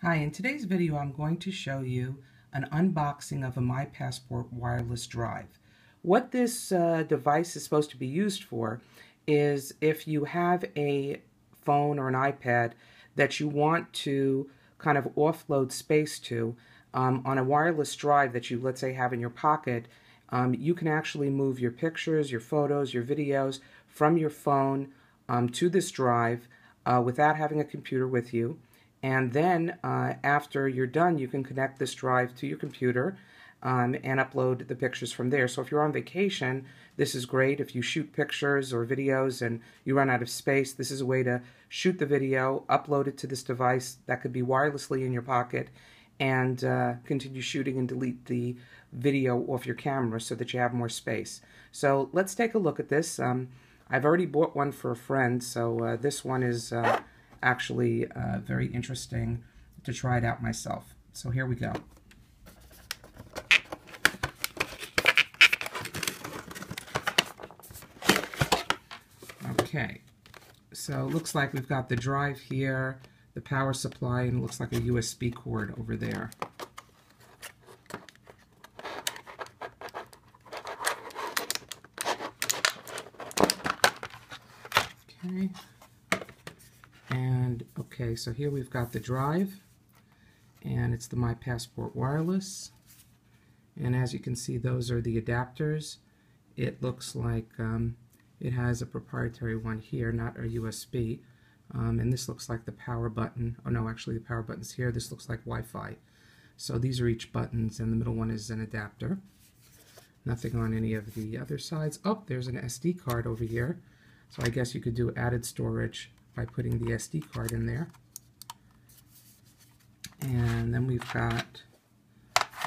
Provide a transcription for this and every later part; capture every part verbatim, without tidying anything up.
Hi, in today's video I'm going to show you an unboxing of a My Passport wireless drive. What this uh, device is supposed to be used for is if you have a phone or an iPad that you want to kind of offload space to um, on a wireless drive that you, let's say, have in your pocket, um, you can actually move your pictures, your photos, your videos from your phone um, to this drive uh, without having a computer with you. And then uh, after you're done, you can connect this drive to your computer um, and upload the pictures from there. So if you're on vacation, this is great. If you shoot pictures or videos and you run out of space, this is a way to shoot the video, upload it to this device that could be wirelessly in your pocket, and uh, continue shooting and delete the video off your camera so that you have more space. So let's take a look at this. Um, I've already bought one for a friend, so uh, this one is... Uh, actually uh, very interesting to try it out myself. So here we go. Okay, so it looks like we've got the drive here, the power supply, and it looks like a U S B cord over there. Okay. And okay, so here we've got the drive, and it's the My Passport Wireless. And as you can see, those are the adapters. It looks like um, it has a proprietary one here, not a U S B. Um, and this looks like the power button. Oh no, actually the power button's here. This looks like Wi-Fi. So these are each buttons, and the middle one is an adapter. Nothing on any of the other sides. Oh, there's an S D card over here. So I guess you could do added storage by putting the S D card in there. And then we've got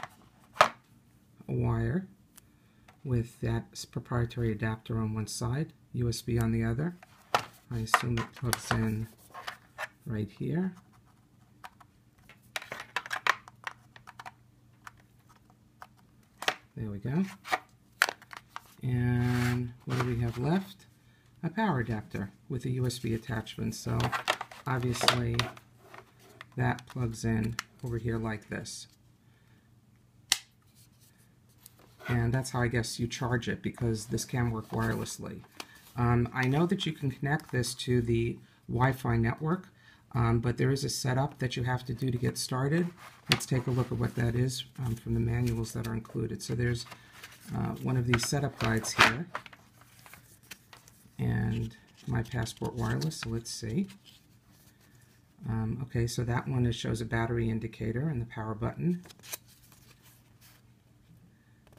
a wire with that proprietary adapter on one side, U S B on the other. I assume it plugs in right here. There we go. And what do we have left? A power adapter with a U S B attachment, so obviously that plugs in over here like this. And that's how I guess you charge it, because this can work wirelessly. Um, I know that you can connect this to the Wi-Fi network, um, but there is a setup that you have to do to get started. Let's take a look at what that is um, from the manuals that are included. So there's uh, one of these setup guides here. And My Passport Wireless, so let's see. Um, okay, so that one is, shows a battery indicator and the power button.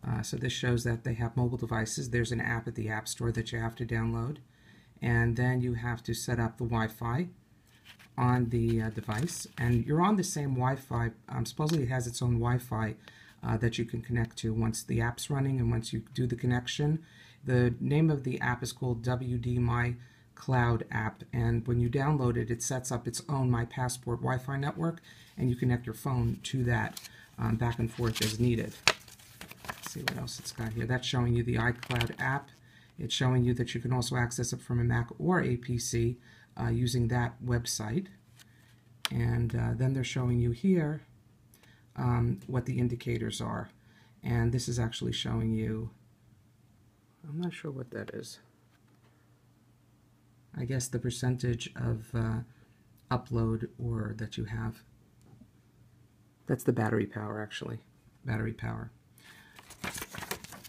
Uh, so this shows that they have mobile devices. There's an app at the App Store that you have to download. And then you have to set up the Wi-Fi on the uh, device. And you're on the same Wi-Fi. Um, supposedly it has its own Wi-Fi uh, that you can connect to once the app's running and once you do the connection. The name of the app is called W D My Cloud app, and when you download it, it sets up its own My Passport Wi-Fi network, and you connect your phone to that um, back and forth as needed. Let's see what else it's got here. That's showing you the iCloud app. It's showing you that you can also access it from a Mac or a P C uh, using that website. And uh, then they're showing you here um, what the indicators are. And this is actually showing you, I'm not sure what that is. I guess the percentage of uh, upload or that you have. That's the battery power, actually. Battery power.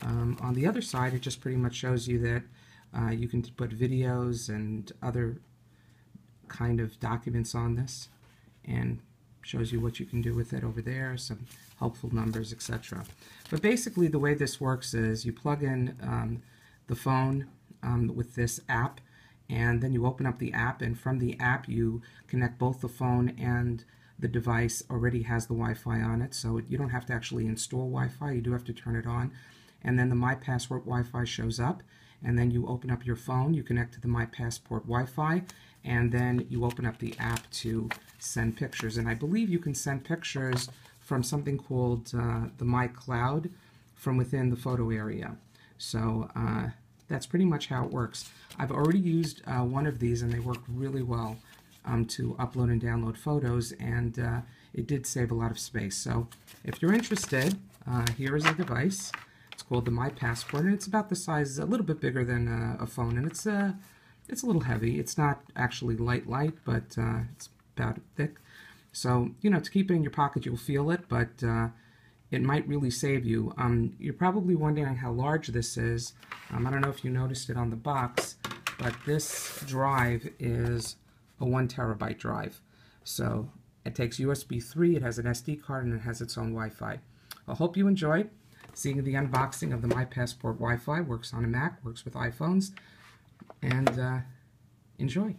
Um, on the other side, it just pretty much shows you that uh, you can put videos and other kind of documents on this, and shows you what you can do with it over there, some helpful numbers, et cetera. But basically the way this works is you plug in um, the phone um, with this app, and then you open up the app, and from the app you connect both the phone and the device already has the Wi-Fi on it, so you don't have to actually install Wi-Fi, you do have to turn it on. And then the My Passport Wi-Fi shows up, and then you open up your phone, you connect to the My Passport Wi-Fi, and then you open up the app to send pictures. And I believe you can send pictures from something called uh, the My Cloud from within the photo area. So uh, that's pretty much how it works. I've already used uh, one of these, and they work really well. um, to upload and download photos, and uh, it did save a lot of space. So if you're interested, uh, here is the device. It's called the My Passport, and it's about the size, a little bit bigger than a, a phone, and it's a, it's a little heavy. It's not actually light light, but uh, it's about thick. So, you know, to keep it in your pocket, you'll feel it, but uh, it might really save you. Um, you're probably wondering how large this is. Um, I don't know if you noticed it on the box, but this drive is a one terabyte drive. So it takes U S B three, it has an S D card, and it has its own Wi-Fi. I hope you enjoyed seeing the unboxing of the My Passport Wi-Fi. Works on a Mac, works with iPhones, and uh, enjoy.